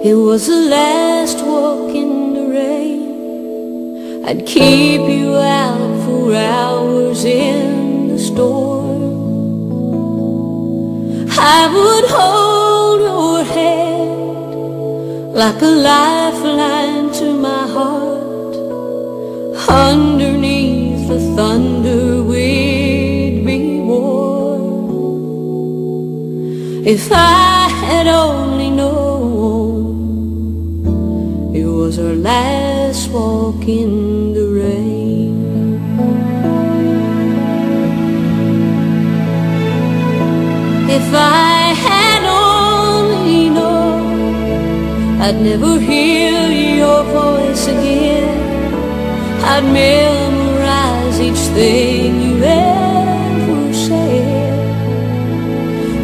It was the last walk in the rain. I'd keep you out for hours in the storm. I would hold your hand like a lifeline to my heart. Underneath the thunder we'd be warm. If I had only known it was our last walk in the rain. If I had only known I'd never hear your voice again, I'd memorize each thing you ever said.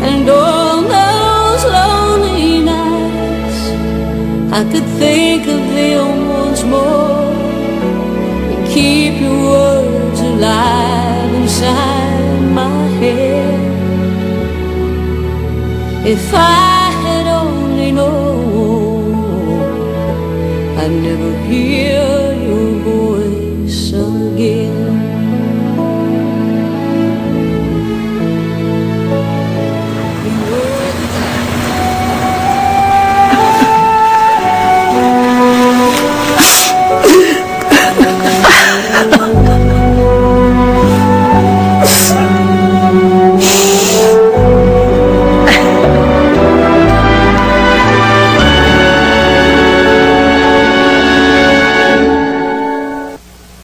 And on those lonely nights I could think of them once more and keep your words alive inside my head. If I